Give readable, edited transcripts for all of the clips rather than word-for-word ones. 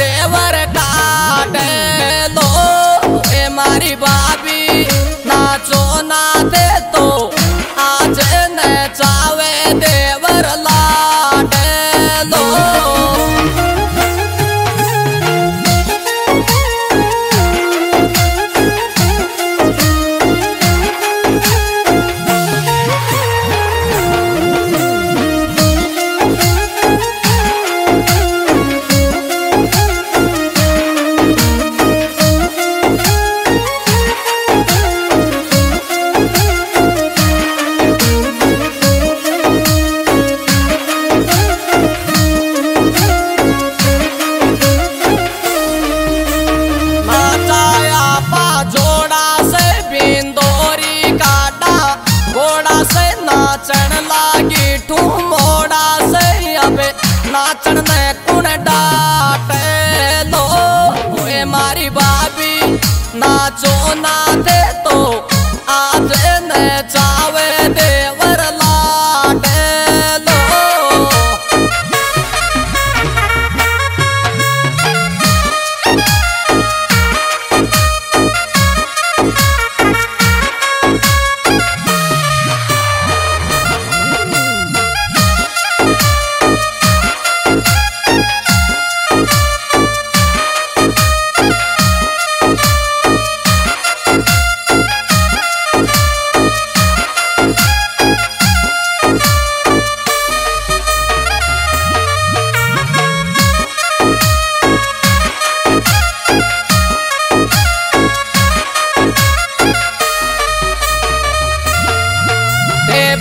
देवर काटे लो ए मारी भाभी नाचो ना दे तो आज न चावे देवर लाटे लो। नाचो ना दे तो आज न चावे देवर लाटे लो।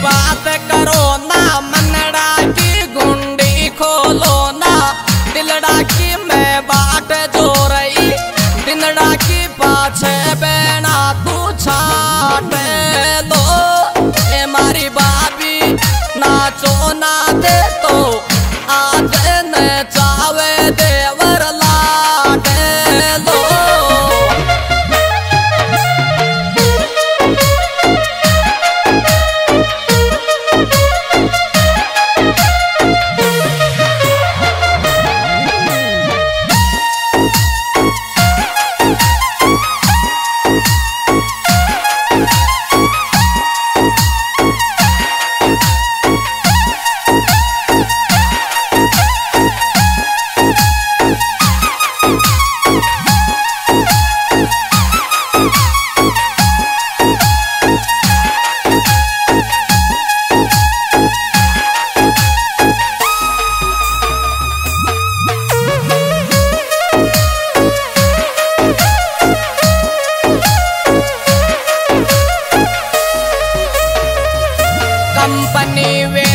बात करो ना मनड़ा की गुंडी खोलो ना दिलड़ा की मैं बाट जो रही दिलड़ा की पाछे बेना तू छाटे दो ए मारी भाभी नाचो ना दे तो आज न चावे देवर लाटे दो। Company with